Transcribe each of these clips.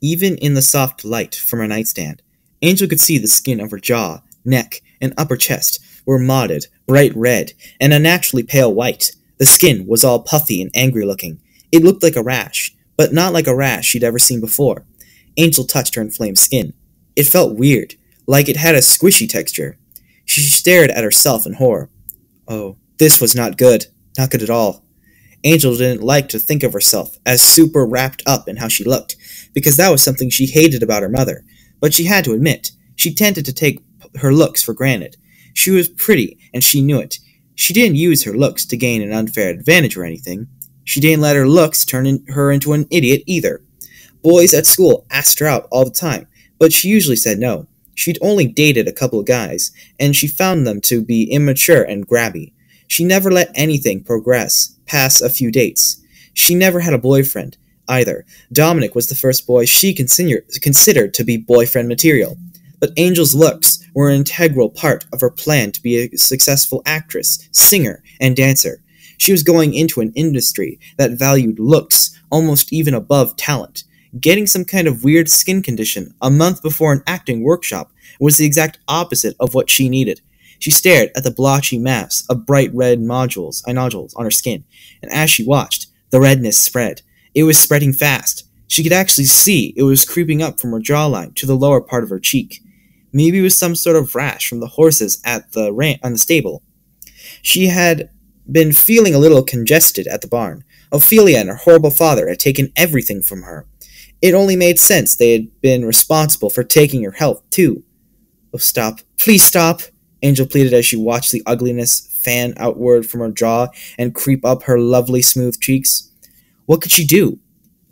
Even in the soft light from her nightstand, Angel could see the skin of her jaw, neck, and upper chest were mottled, bright red, and unnaturally pale white. The skin was all puffy and angry-looking. It looked like a rash, but not like a rash she'd ever seen before. Angel touched her inflamed skin. It felt weird, like it had a squishy texture. She stared at herself in horror. Oh, this was not good. Not good at all. Angel didn't like to think of herself as super wrapped up in how she looked, because that was something she hated about her mother. But she had to admit, she tended to take her looks for granted. She was pretty, and she knew it. She didn't use her looks to gain an unfair advantage or anything. She didn't let her looks turn her into an idiot either. Boys at school asked her out all the time, but she usually said no. She'd only dated a couple of guys, and she found them to be immature and grabby. She never let anything progress past a few dates. She never had a boyfriend, either. Dominic was the first boy she considered to be boyfriend material. But Angel's looks were an integral part of her plan to be a successful actress, singer, and dancer. She was going into an industry that valued looks almost even above talent. Getting some kind of weird skin condition a month before an acting workshop was the exact opposite of what she needed. She stared at the blotchy mass of bright red nodules on her skin, and as she watched, the redness spread. It was spreading fast. She could actually see it was creeping up from her jawline to the lower part of her cheek. Maybe it was some sort of rash from the horses at the stable. She had been feeling a little congested at the barn. Ophelia and her horrible father had taken everything from her. It only made sense they had been responsible for taking her health, too. Oh, stop. Please stop, Angel pleaded as she watched the ugliness fan outward from her jaw and creep up her lovely smooth cheeks. What could she do?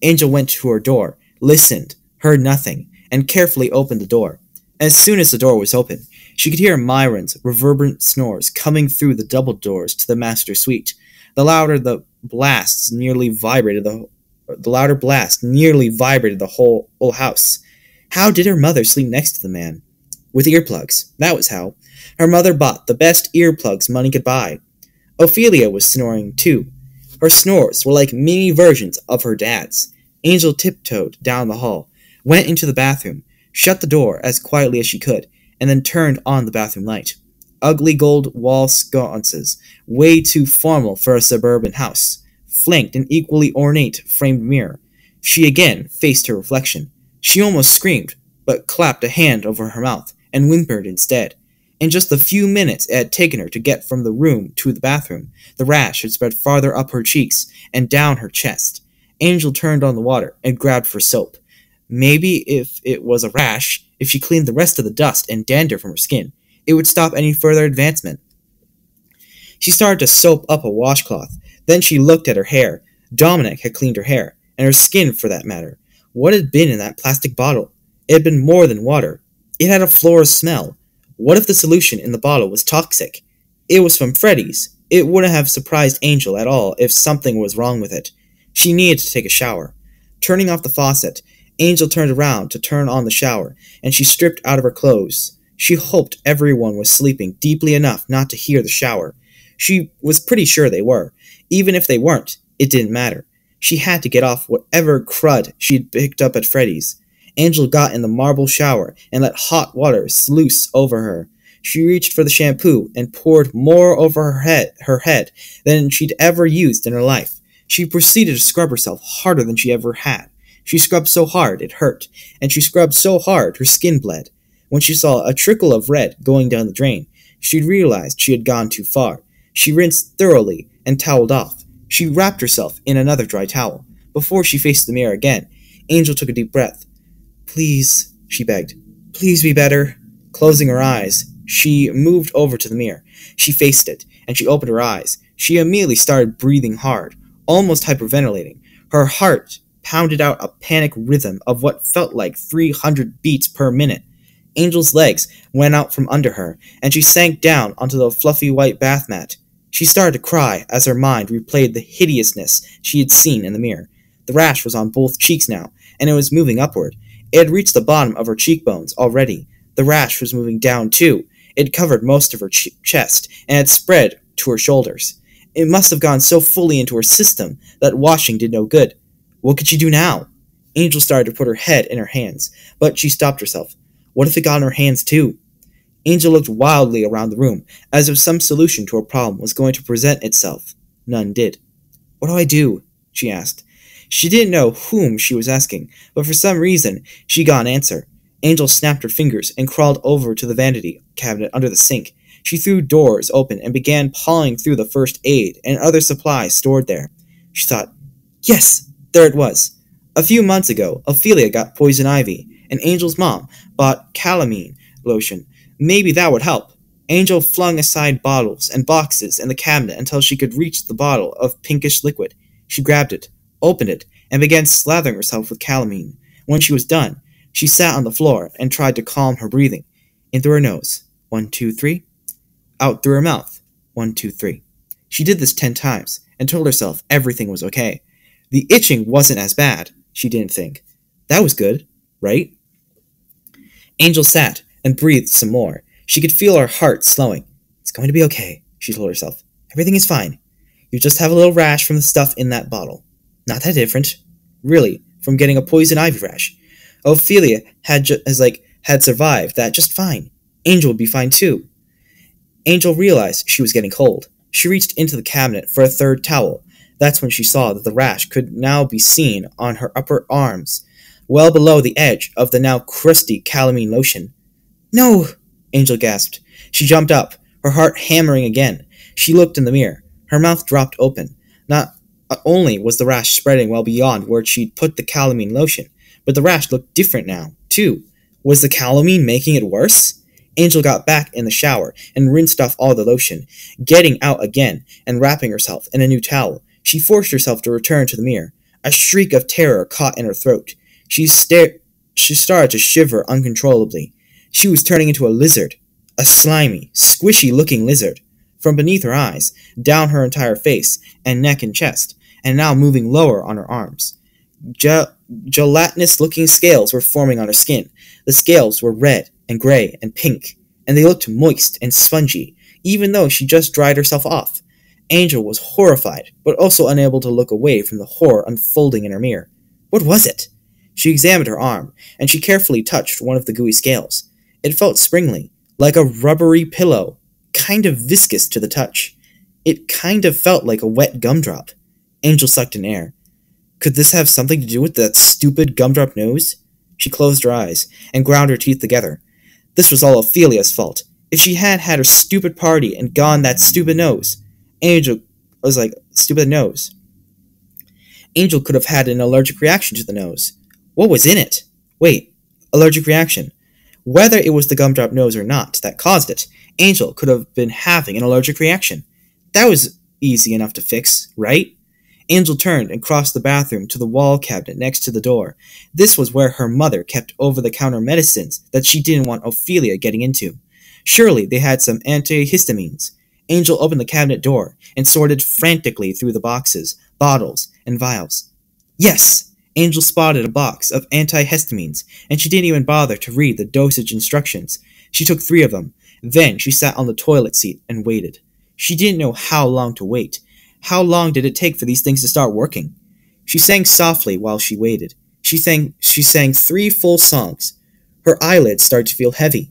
Angel went to her door, listened, heard nothing, and carefully opened the door. As soon as the door was open, she could hear Myron's reverberant snores coming through the double doors to the master suite. The louder blast nearly vibrated the whole house. How did her mother sleep next to the man? With earplugs. That was how. Her mother bought the best earplugs money could buy. Ophelia was snoring, too. Her snores were like mini versions of her dad's. Angel tiptoed down the hall, went into the bathroom, shut the door as quietly as she could, and then turned on the bathroom light. Ugly gold wall sconces, way too formal for a suburban house, flanked an equally ornate framed mirror. She again faced her reflection. She almost screamed, but clapped a hand over her mouth and whimpered instead. In just the few minutes it had taken her to get from the room to the bathroom, the rash had spread farther up her cheeks and down her chest. Angel turned on the water and grabbed for soap. Maybe if it was a rash, if she cleaned the rest of the dust and dander from her skin, it would stop any further advancement. She started to soap up a washcloth. Then she looked at her hair. Dominic had cleaned her hair, and her skin for that matter. What had been in that plastic bottle? It had been more than water. It had a floral smell. What if the solution in the bottle was toxic? It was from Freddy's. It wouldn't have surprised Angel at all if something was wrong with it. She needed to take a shower. Turning off the faucet, Angel turned around to turn on the shower, and she stripped out of her clothes. She hoped everyone was sleeping deeply enough not to hear the shower. She was pretty sure they were. Even if they weren't, it didn't matter. She had to get off whatever crud she'd picked up at Freddy's. Angel got in the marble shower and let hot water sluice over her. She reached for the shampoo and poured more over her head than she'd ever used in her life. She proceeded to scrub herself harder than she ever had. She scrubbed so hard it hurt, and she scrubbed so hard her skin bled. When she saw a trickle of red going down the drain, she realized she had gone too far. She rinsed thoroughly and toweled off. She wrapped herself in another dry towel. Before she faced the mirror again, Angel took a deep breath. Please, she begged. Please be better. Closing her eyes, she moved over to the mirror. She faced it, and she opened her eyes. She immediately started breathing hard, almost hyperventilating. Her heart pounded out a panic rhythm of what felt like 300 beats per minute. Angel's legs went out from under her, and she sank down onto the fluffy white bath mat. She started to cry as her mind replayed the hideousness she had seen in the mirror. The rash was on both cheeks now, and it was moving upward. It had reached the bottom of her cheekbones already. The rash was moving down, too. It covered most of her chest, and had spread to her shoulders. It must have gone so fully into her system that washing did no good. What could she do now? Angel started to put her head in her hands, but she stopped herself. What if it got in her hands too? Angel looked wildly around the room, as if some solution to her problem was going to present itself. None did. What do I do? She asked. She didn't know whom she was asking, but for some reason, she got an answer. Angel snapped her fingers and crawled over to the vanity cabinet under the sink. She threw doors open and began pawing through the first aid and other supplies stored there. She thought, yes, there it was. A few months ago, Ophelia got poison ivy, and Angel's mom bought calamine lotion. Maybe that would help. Angel flung aside bottles and boxes in the cabinet until she could reach the bottle of pinkish liquid. She grabbed it, opened it, and began slathering herself with calamine. When she was done, she sat on the floor and tried to calm her breathing. In through her nose, 1, 2, 3. Out through her mouth, 1, 2, 3. She did this 10 times and told herself everything was okay. The itching wasn't as bad, she didn't think. That was good, right? Angel sat and breathed some more. She could feel her heart slowing. It's going to be okay, she told herself. Everything is fine. You just have a little rash from the stuff in that bottle. Not that different, really, from getting a poison ivy rash. Ophelia had survived that just fine. Angel would be fine too. Angel realized she was getting cold. She reached into the cabinet for a third towel. That's when she saw that the rash could now be seen on her upper arms, well below the edge of the now crusty calamine lotion. No, Angel gasped. She jumped up, her heart hammering again. She looked in the mirror. Her mouth dropped open. Not only was the rash spreading well beyond where she'd put the calamine lotion, but the rash looked different now, too. Was the calamine making it worse? Angel got back in the shower and rinsed off all the lotion, getting out again and wrapping herself in a new towel. She forced herself to return to the mirror. A shriek of terror caught in her throat. She started to shiver uncontrollably. She was turning into a lizard, a slimy, squishy-looking lizard, from beneath her eyes, down her entire face and neck and chest, and now moving lower on her arms. Gelatinous-looking scales were forming on her skin. The scales were red and gray and pink, and they looked moist and spongy, even though she just dried herself off. Angel was horrified, but also unable to look away from the horror unfolding in her mirror. What was it? She examined her arm, and she carefully touched one of the gooey scales. It felt springy, like a rubbery pillow, kind of viscous to the touch. It kind of felt like a wet gumdrop. Angel sucked in air. Could this have something to do with that stupid gumdrop nose? She closed her eyes and ground her teeth together. This was all Ophelia's fault. If she had had her stupid party and gone that stupid nose, Angel could have had an allergic reaction to the nose. What was in it? Wait, allergic reaction. Whether it was the gumdrop nose or not that caused it, Angel could have been having an allergic reaction. That was easy enough to fix, right? Angel turned and crossed the bathroom to the wall cabinet next to the door. This was where her mother kept over-the-counter medicines that she didn't want Ophelia getting into. Surely they had some antihistamines. Angel opened the cabinet door and sorted frantically through the boxes, bottles, and vials. Yes! Angel spotted a box of antihistamines, and she didn't even bother to read the dosage instructions. She took 3 of them. Then she sat on the toilet seat and waited. She didn't know how long to wait. How long did it take for these things to start working? She sang softly while she waited. She sang 3 full songs. Her eyelids started to feel heavy.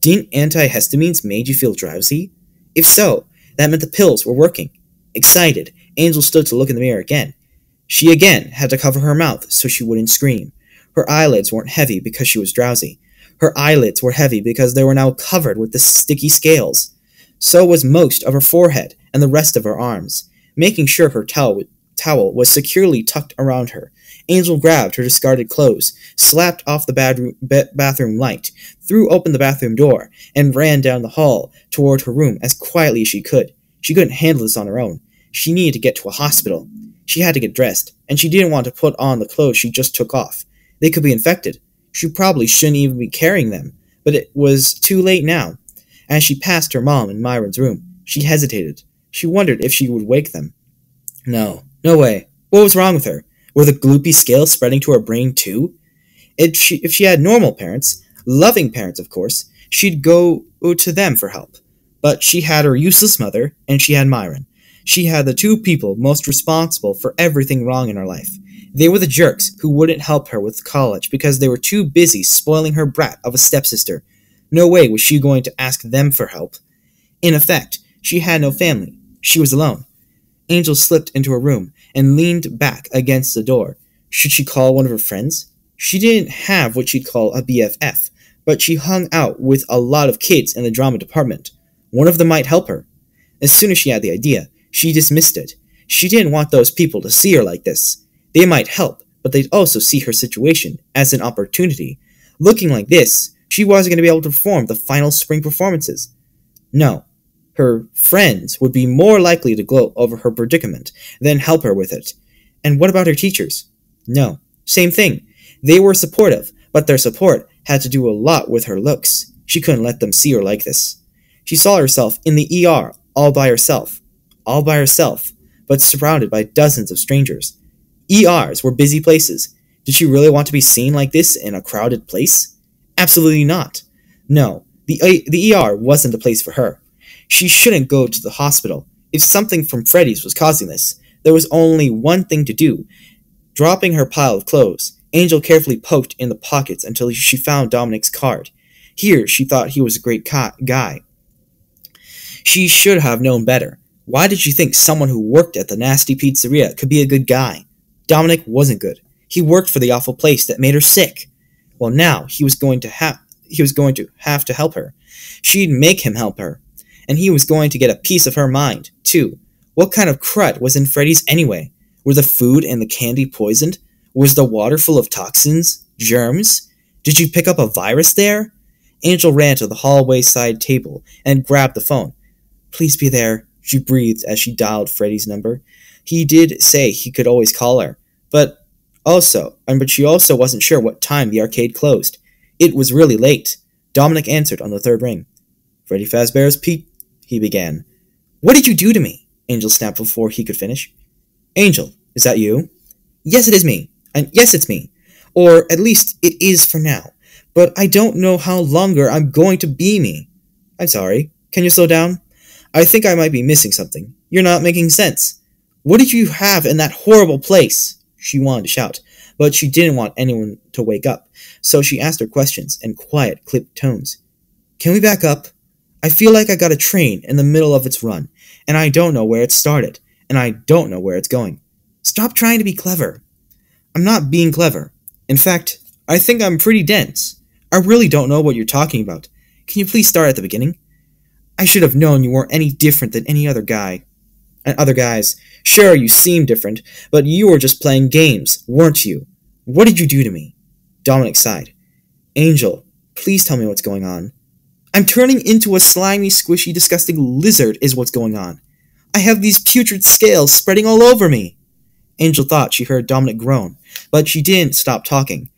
Didn't antihistamines made you feel drowsy? If so, that meant the pills were working. Excited, Angel stood to look in the mirror again. She again had to cover her mouth so she wouldn't scream. Her eyelids weren't heavy because she was drowsy. Her eyelids were heavy because they were now covered with the sticky scales. So was most of her forehead and the rest of her arms. Making sure her towel was securely tucked around her, Angel grabbed her discarded clothes, slapped off the bathroom light, threw open the bathroom door, and ran down the hall toward her room as quietly as she could. She couldn't handle this on her own. She needed to get to a hospital. She had to get dressed, and she didn't want to put on the clothes she just took off. They could be infected. She probably shouldn't even be carrying them, but it was too late now. As she passed her mom in Myron's room, she hesitated. She wondered if she would wake them. No way. What was wrong with her? Were the gloopy scales spreading to her brain too? If she had normal parents, loving parents of course, she'd go to them for help. But she had her useless mother, and she had Myron. She had the 2 people most responsible for everything wrong in her life. They were the jerks who wouldn't help her with college because they were too busy spoiling her brat of a stepsister. No way was she going to ask them for help. In effect, she had no family. She was alone. Angel slipped into her room and leaned back against the door. Should she call one of her friends? She didn't have what she'd call a BFF, but she hung out with a lot of kids in the drama department. One of them might help her. As soon as she had the idea, she dismissed it. She didn't want those people to see her like this. They might help, but they'd also see her situation as an opportunity. Looking like this, she wasn't going to be able to perform the final spring performances. No, her friends would be more likely to gloat over her predicament than help her with it. And what about her teachers? No, same thing. They were supportive, but their support had to do a lot with her looks. She couldn't let them see her like this. She saw herself in the ER all by herself. All by herself, but surrounded by dozens of strangers. ERs were busy places. Did she really want to be seen like this in a crowded place? Absolutely not. No, the ER wasn't the place for her. She shouldn't go to the hospital. If something from Freddy's was causing this, there was only one thing to do. Dropping her pile of clothes, Angel carefully poked in the pockets until she found Dominic's card. Here, she thought he was a great guy. She should have known better. Why did she think someone who worked at the nasty pizzeria could be a good guy? Dominic wasn't good. He worked for the awful place that made her sick. Well, now he was going to have to help her. She'd make him help her. And he was going to get a piece of her mind, too. What kind of crud was in Freddy's anyway? Were the food and the candy poisoned? Was the water full of toxins? Germs? Did you pick up a virus there? Angel ran to the hallway side table and grabbed the phone. Please be there, she breathed as she dialed Freddy's number. He did say he could always call her, but she also wasn't sure what time the arcade closed. It was really late. Dominic answered on the third ring. Freddy Fazbear's he began. What did you do to me? Angel snapped before he could finish. Angel, is that you? Yes, it is me. And yes, it's me. Or at least it is for now. But I don't know how longer I'm going to be me. I'm sorry. Can you slow down? I think I might be missing something. You're not making sense. What did you have in that horrible place? She wanted to shout, but she didn't want anyone to wake up. So she asked her questions in quiet, clipped tones. Can we back up? I feel like I got a train in the middle of its run, and I don't know where it started, and I don't know where it's going. Stop trying to be clever. I'm not being clever. In fact, I think I'm pretty dense. I really don't know what you're talking about. Can you please start at the beginning? I should have known you weren't any different than any other guy. And other guys. Sure, you seem different, but you were just playing games, weren't you? What did you do to me? Dominic sighed. Angel, please tell me what's going on. I'm turning into a slimy, squishy, disgusting lizard is what's going on. I have these putrid scales spreading all over me. Angel thought she heard Dominic groan, but she didn't stop talking.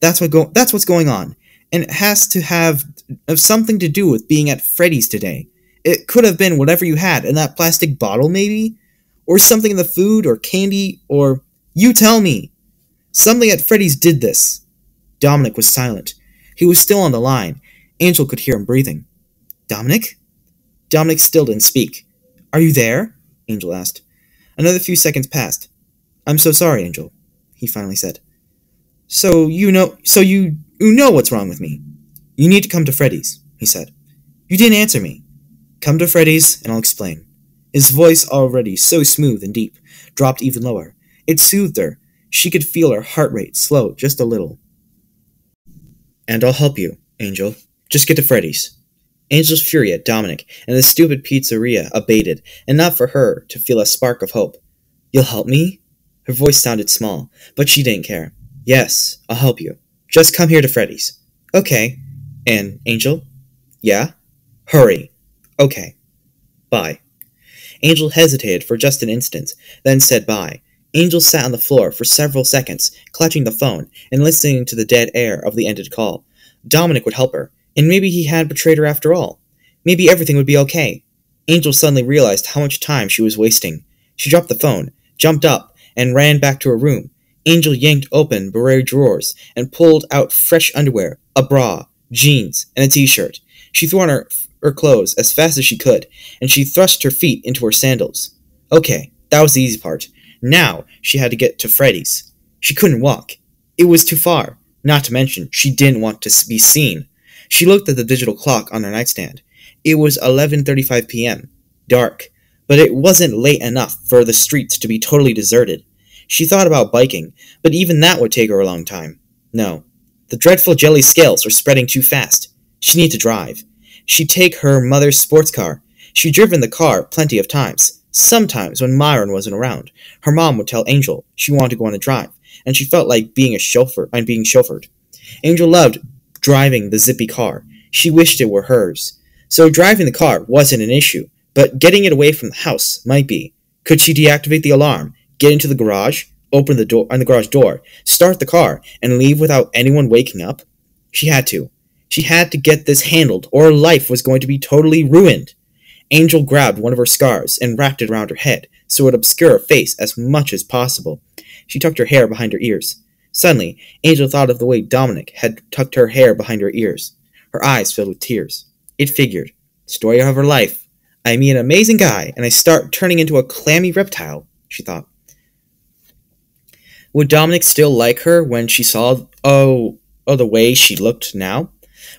That's what's going on, and it has to have something to do with being at Freddy's today. It could have been whatever you had in that plastic bottle, maybe? Or something in the food, or candy, or... You tell me! Something at Freddy's did this. Dominic was silent. He was still on the line. Angel could hear him breathing. Dominic? Dominic still didn't speak. Are you there? Angel asked. Another few seconds passed. I'm so sorry, Angel, he finally said. So you know what's wrong with me. You need to come to Freddy's, he said. You didn't answer me. Come to Freddy's and I'll explain. His voice, already so smooth and deep, dropped even lower. It soothed her. She could feel her heart rate slow just a little. And I'll help you, Angel. Just get to Freddy's. Angel's fury at Dominic and the stupid pizzeria abated, and not for her to feel a spark of hope. You'll help me? Her voice sounded small, but she didn't care. Yes, I'll help you. Just come here to Freddy's. Okay. And Angel? Yeah? Hurry. Okay. Bye. Angel hesitated for just an instant, then said bye. Angel sat on the floor for several seconds, clutching the phone and listening to the dead air of the ended call. Dominic would help her. And maybe he had betrayed her after all. Maybe everything would be okay. Angel suddenly realized how much time she was wasting. She dropped the phone, jumped up, and ran back to her room. Angel yanked open bureau drawers and pulled out fresh underwear, a bra, jeans, and a t-shirt. She threw on her clothes as fast as she could, and she thrust her feet into her sandals. Okay, that was the easy part. Now she had to get to Freddy's. She couldn't walk. It was too far. Not to mention, she didn't want to be seen. She looked at the digital clock on her nightstand. It was 11:35 p.m. Dark, but it wasn't late enough for the streets to be totally deserted. She thought about biking, but even that would take her a long time. No, the dreadful jelly scales were spreading too fast. She needed to drive. She'd take her mother's sports car. She'd driven the car plenty of times. Sometimes, when Myron wasn't around, her mom would tell Angel she wanted to go on a drive, and she felt like being chauffeured. Angel loved driving the zippy car. She wished it were hers. So driving the car wasn't an issue, but getting it away from the house might be. Could she deactivate the alarm, get into the garage, open the door on the garage door, start the car, and leave without anyone waking up? She had to. She had to get this handled, or her life was going to be totally ruined. Angel grabbed one of her scarves and wrapped it around her head so it would obscure her face as much as possible. She tucked her hair behind her ears. Suddenly, Angel thought of the way Dominic had tucked her hair behind her ears. Her eyes filled with tears. It figured. Story of her life. I meet an amazing guy, and I start turning into a clammy reptile, she thought. Would Dominic still like her when she saw the way she looked now?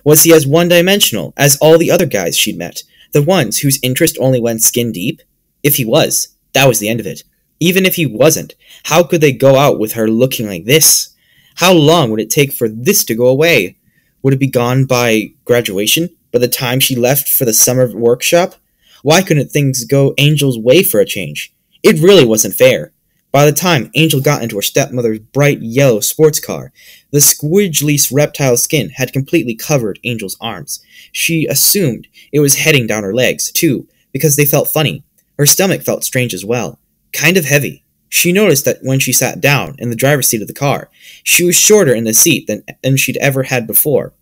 Was he as one-dimensional as all the other guys she'd met, the ones whose interest only went skin deep? If he was, that was the end of it. Even if he wasn't, how could they go out with her looking like this? How long would it take for this to go away? Would it be gone by graduation? By the time she left for the summer workshop? Why couldn't things go Angel's way for a change? It really wasn't fair. By the time Angel got into her stepmother's bright yellow sports car, the squiggly reptile skin had completely covered Angel's arms. She assumed it was heading down her legs, too, because they felt funny. Her stomach felt strange as well. Kind of heavy. She noticed that when she sat down in the driver's seat of the car, she was shorter in the seat than she'd ever had before.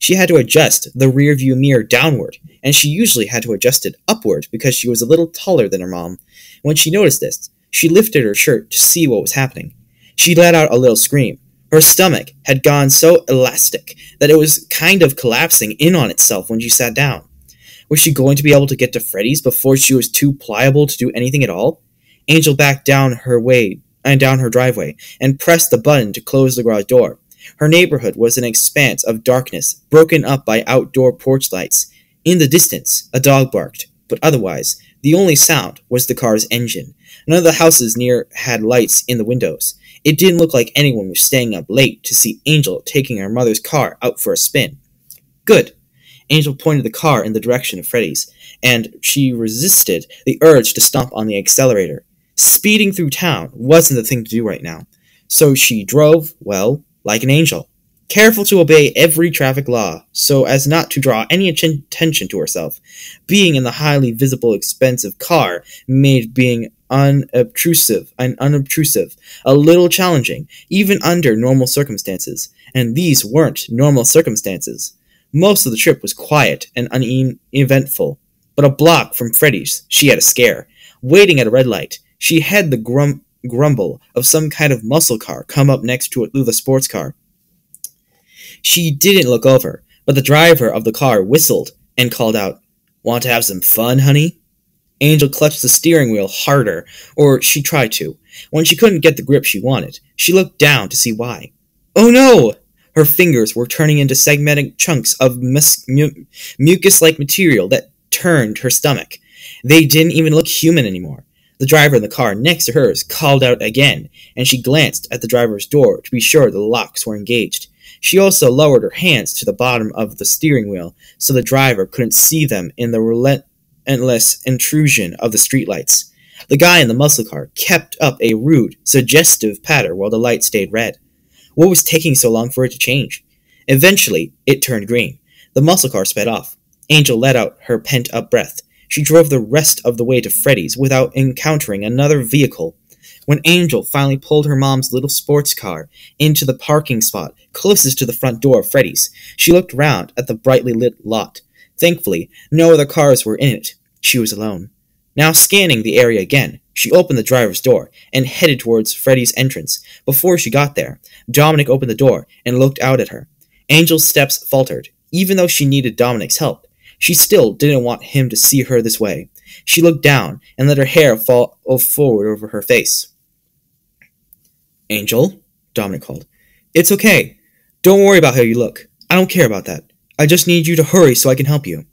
She had to adjust the rearview mirror downward, and she usually had to adjust it upward because she was a little taller than her mom. When she noticed this, she lifted her shirt to see what was happening. She let out a little scream. Her stomach had gone so elastic that it was kind of collapsing in on itself when she sat down. Was she going to be able to get to Freddy's before she was too pliable to do anything at all? Angel backed down her driveway and pressed the button to close the garage door. Her neighborhood was an expanse of darkness, broken up by outdoor porch lights. In the distance, a dog barked, but otherwise, the only sound was the car's engine. None of the houses near had lights in the windows. It didn't look like anyone was staying up late to see Angel taking her mother's car out for a spin. Good. Angel pointed the car in the direction of Freddy's, and she resisted the urge to stomp on the accelerator. Speeding through town wasn't the thing to do right now, so she drove, well, like an angel, careful to obey every traffic law so as not to draw any attention to herself. Being in the highly visible, expensive car made being unobtrusive, a little challenging, even under normal circumstances, and these weren't normal circumstances. Most of the trip was quiet and uneventful, but a block from Freddy's, she had a scare. Waiting at a red light, she had the grumble of some kind of muscle car come up next to it through the sports car. She didn't look over, but the driver of the car whistled and called out, "Want to have some fun, honey?" Angel clutched the steering wheel harder, or she tried to. When she couldn't get the grip she wanted, she looked down to see why. Oh no! Her fingers were turning into segmented chunks of mucus-like material that turned her stomach. They didn't even look human anymore. The driver in the car next to hers called out again, and she glanced at the driver's door to be sure the locks were engaged. She also lowered her hands to the bottom of the steering wheel so the driver couldn't see them in the relentless intrusion of the streetlights. The guy in the muscle car kept up a rude, suggestive patter while the light stayed red. What was taking so long for it to change? Eventually, it turned green. The muscle car sped off. Angel let out her pent-up breath. She drove the rest of the way to Freddy's without encountering another vehicle. When Angel finally pulled her mom's little sports car into the parking spot closest to the front door of Freddy's, she looked round at the brightly lit lot. Thankfully, no other cars were in it. She was alone. Now scanning the area again, she opened the driver's door and headed towards Freddy's entrance. Before she got there, Dominic opened the door and looked out at her. Angel's steps faltered, even though she needed Dominic's help. She still didn't want him to see her this way. She looked down and let her hair fall forward over her face. "Angel?" Dominic called. It's okay. Don't worry about how you look. I don't care about that. I just need you to hurry so I can help you.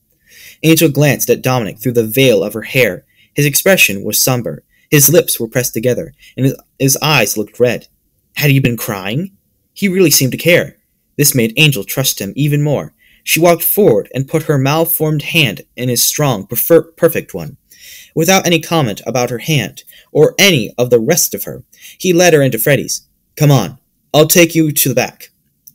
Angel glanced at Dominic through the veil of her hair. His expression was somber. His lips were pressed together, and his eyes looked red. Had he been crying? He really seemed to care. This made Angel trust him even more. She walked forward and put her malformed hand in his strong, perfect one. Without any comment about her hand, or any of the rest of her, he led her into Freddy's. Come on, I'll take you to the back.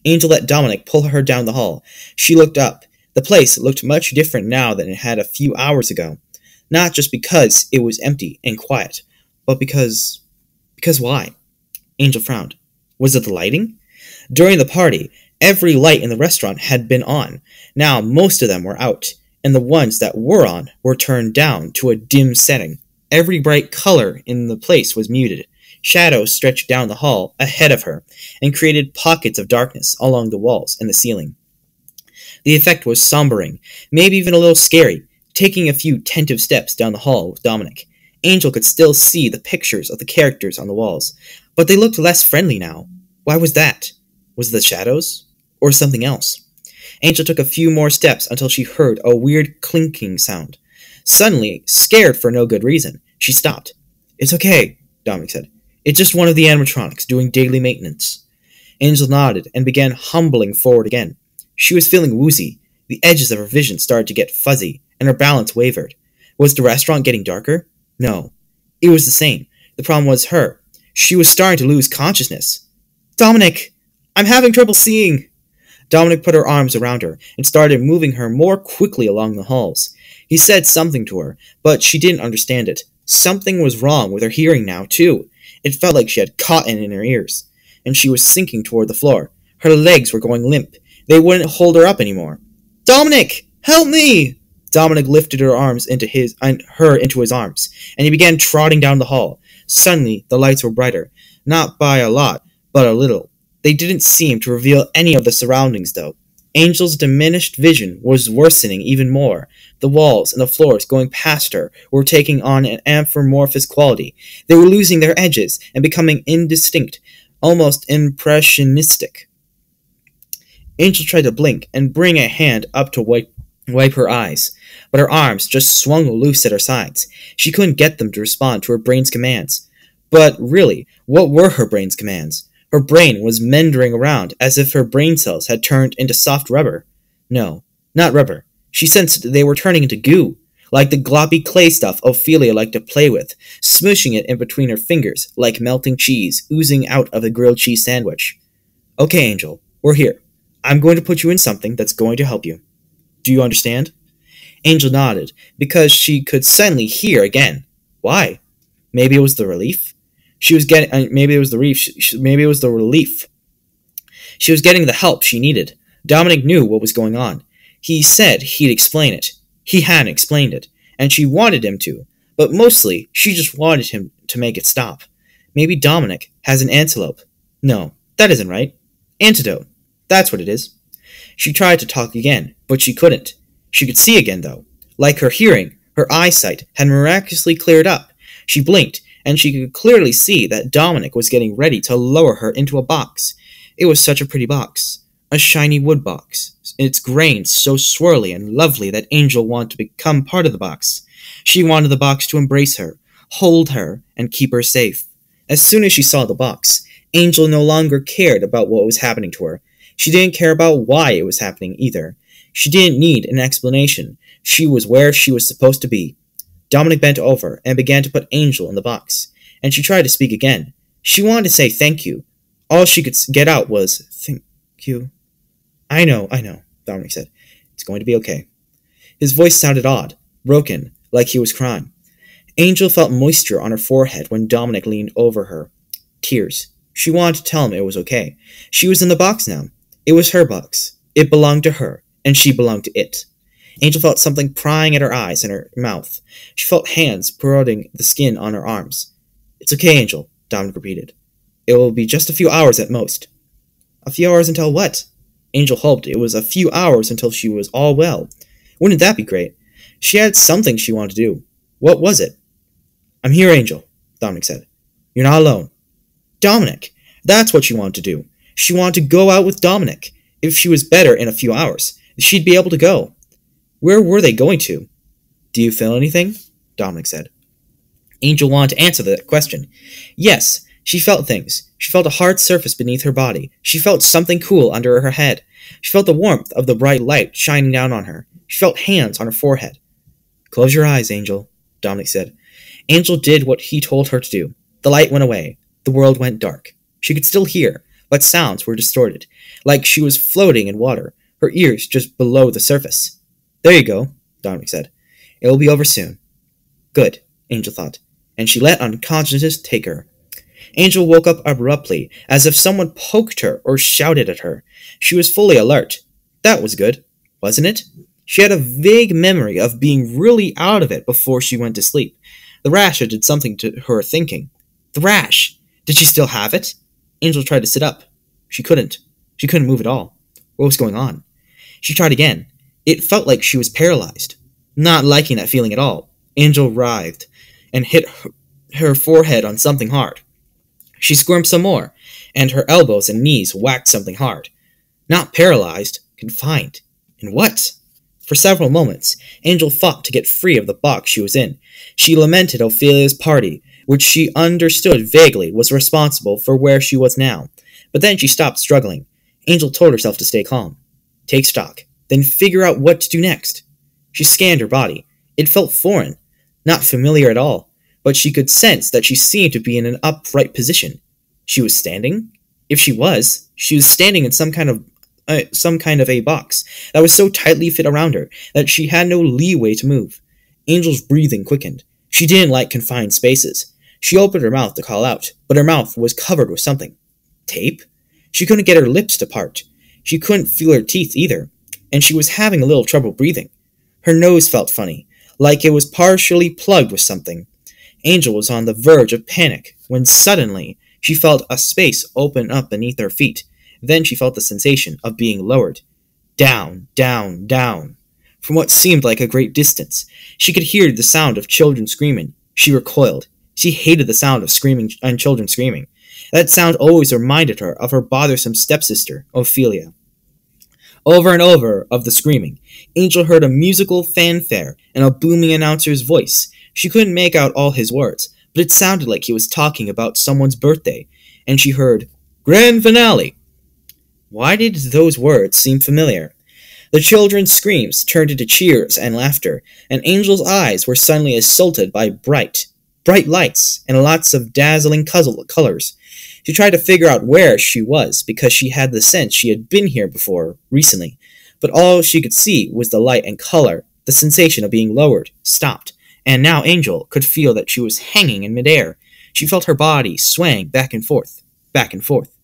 Angel let Dominic pull her down the hall. She looked up. The place looked much different now than it had a few hours ago. Not just because it was empty and quiet, but because why? Angel frowned. Was it the lighting? During the party, every light in the restaurant had been on. Now most of them were out, and the ones that were on were turned down to a dim setting. Every bright color in the place was muted. Shadows stretched down the hall ahead of her and created pockets of darkness along the walls and the ceiling. The effect was sombering, maybe even a little scary. Taking a few tentative steps down the hall with Dominic, Angel could still see the pictures of the characters on the walls, but they looked less friendly now. Why was that? Was it the shadows? Or something else? Angel took a few more steps until she heard a weird clinking sound. Suddenly, scared for no good reason, she stopped. It's okay, Dominic said. It's just one of the animatronics doing daily maintenance. Angel nodded and began humbling forward again. She was feeling woozy. The edges of her vision started to get fuzzy, and her balance wavered. Was the restaurant getting darker? No. It was the same. The problem was her. She was starting to lose consciousness. Dominic! I'm having trouble seeing! Dominic put her arms around her and started moving her more quickly along the halls. He said something to her, but she didn't understand it. Something was wrong with her hearing now, too. It felt like she had cotton in her ears, and she was sinking toward the floor. Her legs were going limp. They wouldn't hold her up anymore. Dominic! Help me! Dominic lifted her arms into his arms, and he began trotting down the hall. Suddenly, the lights were brighter. Not by a lot, but a little. They didn't seem to reveal any of the surroundings, though. Angel's diminished vision was worsening even more. The walls and the floors going past her were taking on an amorphous quality. They were losing their edges and becoming indistinct, almost impressionistic. Angel tried to blink and bring a hand up to wipe her eyes, but her arms just swung loose at her sides. She couldn't get them to respond to her brain's commands. But really, what were her brain's commands? Her brain was meandering around as if her brain cells had turned into soft rubber. No, not rubber. She sensed they were turning into goo, like the gloppy clay stuff Ophelia liked to play with, smooshing it in between her fingers like melting cheese oozing out of a grilled cheese sandwich. Okay, Angel, we're here. I'm going to put you in something that's going to help you. Do you understand? Angel nodded, because she could suddenly hear again. Why? Maybe it was the relief? She was getting the help she needed. Dominic knew what was going on. He said he'd explain it. He hadn't explained it, and she wanted him to, but mostly she just wanted him to make it stop. Maybe Dominic has an antelope. No, that isn't right. Antidote. That's what it is. She tried to talk again, but she couldn't. She could see again, though. Like her hearing, her eyesight had miraculously cleared up. She blinked, and she could clearly see that Dominic was getting ready to lower her into a box. It was such a pretty box. A shiny wood box. Its grains so swirly and lovely that Angel wanted to become part of the box. She wanted the box to embrace her, hold her, and keep her safe. As soon as she saw the box, Angel no longer cared about what was happening to her. She didn't care about why it was happening, either. She didn't need an explanation. She was where she was supposed to be. Dominic bent over and began to put Angel in the box, and she tried to speak again. She wanted to say thank you. All she could get out was, thank you. I know, Dominic said. It's going to be okay. His voice sounded odd, broken, like he was crying. Angel felt moisture on her forehead when Dominic leaned over her. Tears. She wanted to tell him it was okay. She was in the box now. It was her box. It belonged to her, and she belonged to it. Angel felt something prying at her eyes and her mouth. She felt hands prodding the skin on her arms. It's okay, Angel, Dominic repeated. It will be just a few hours at most. A few hours until what? Angel hoped it was a few hours until she was all well. Wouldn't that be great? She had something she wanted to do. What was it? I'm here, Angel, Dominic said. You're not alone. Dominic! That's what she wanted to do. She wanted to go out with Dominic. If she was better in a few hours, she'd be able to go. Where were they going to? Do you feel anything? Dominic said. Angel wanted to answer that question. Yes, she felt things. She felt a hard surface beneath her body. She felt something cool under her head. She felt the warmth of the bright light shining down on her. She felt hands on her forehead. Close your eyes, Angel, Dominic said. Angel did what he told her to do. The light went away. The world went dark. She could still hear, but sounds were distorted, like she was floating in water, her ears just below the surface. There you go, Dominic said. It will be over soon. Good, Angel thought, and she let unconsciousness take her. Angel woke up abruptly, as if someone poked her or shouted at her. She was fully alert. That was good, wasn't it? She had a vague memory of being really out of it before she went to sleep. The rash had did something to her thinking. The rash! Did she still have it? Angel tried to sit up. She couldn't. She couldn't move at all. What was going on? She tried again. It felt like she was paralyzed. Not liking that feeling at all, Angel writhed and hit her forehead on something hard. She squirmed some more, and her elbows and knees whacked something hard. Not paralyzed, confined. And what? For several moments, Angel fought to get free of the box she was in. She lamented Ophelia's party, which she understood vaguely was responsible for where she was now. But then she stopped struggling. Angel told herself to stay calm. Take stock, then figure out what to do next. She scanned her body. It felt foreign, not familiar at all. But she could sense that she seemed to be in an upright position. She was standing? If she was standing in some kind of a box that was so tightly fit around her that she had no leeway to move. Angel's breathing quickened. She didn't like confined spaces. She opened her mouth to call out, but her mouth was covered with something. Tape? She couldn't get her lips to part. She couldn't feel her teeth either, and she was having a little trouble breathing. Her nose felt funny, like it was partially plugged with something. Angel was on the verge of panic when suddenly she felt a space open up beneath her feet. Then she felt the sensation of being lowered. Down, down, down. From what seemed like a great distance, she could hear the sound of children screaming. She recoiled. She hated the sound of screaming and children screaming. That sound always reminded her of her bothersome stepsister, Ophelia. Over and over of the screaming, Angel heard a musical fanfare and a booming announcer's voice. She couldn't make out all his words, but it sounded like he was talking about someone's birthday, and she heard, Grand Finale! Why did those words seem familiar? The children's screams turned into cheers and laughter, and Angel's eyes were suddenly assaulted by bright lights and lots of dazzling colors. She tried to figure out where she was, because she had the sense she had been here before, recently, but all she could see was the light and color, the sensation of being lowered, stopped. And now Angel could feel that she was hanging in midair. She felt her body swaying back and forth, back and forth.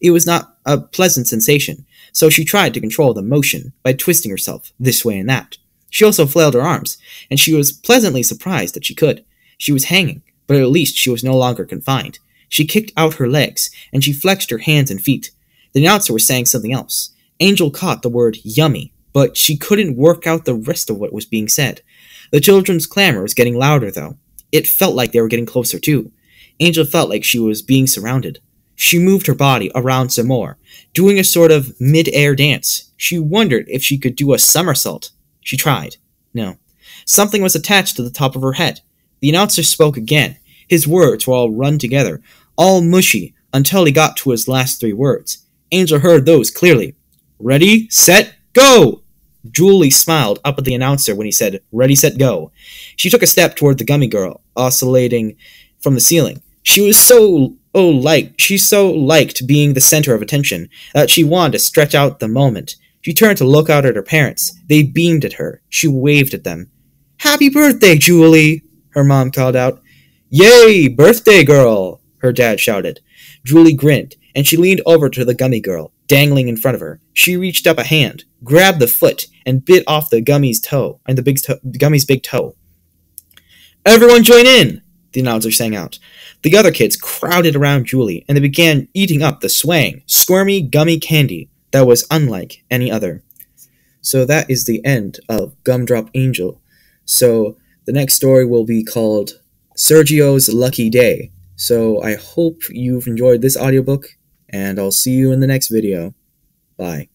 It was not a pleasant sensation, so she tried to control the motion by twisting herself this way and that. She also flailed her arms, and she was pleasantly surprised that she could. She was hanging, but at least she was no longer confined. She kicked out her legs, and she flexed her hands and feet. The announcer was saying something else. Angel caught the word yummy, but she couldn't work out the rest of what was being said. The children's clamor was getting louder, though. It felt like they were getting closer, too. Angel felt like she was being surrounded. She moved her body around some more, doing a sort of mid-air dance. She wondered if she could do a somersault. She tried. No. Something was attached to the top of her head. The announcer spoke again. His words were all run together, all mushy, until he got to his last three words. Angel heard those clearly. Ready, set, go! Julie smiled up at the announcer when he said, Ready, set, go. She took a step toward the gummy girl, oscillating from the ceiling. She was so liked being the center of attention that she wanted to stretch out the moment. She turned to look out at her parents. They beamed at her. She waved at them. Happy birthday, Julie, her mom called out. Yay, birthday girl, her dad shouted. Julie grinned, and she leaned over to the gummy girl, dangling in front of her. She reached up a hand, grabbed the foot, and bit off the gummy's toe, and the gummy's big toe. Everyone join in, the announcer sang out. The other kids crowded around Julie, and they began eating up the swaying, squirmy gummy candy that was unlike any other. So that is the end of Gumdrop Angel. So the next story will be called Sergio's Lucky Day. So I hope you've enjoyed this audiobook. and I'll see you in the next video. Bye.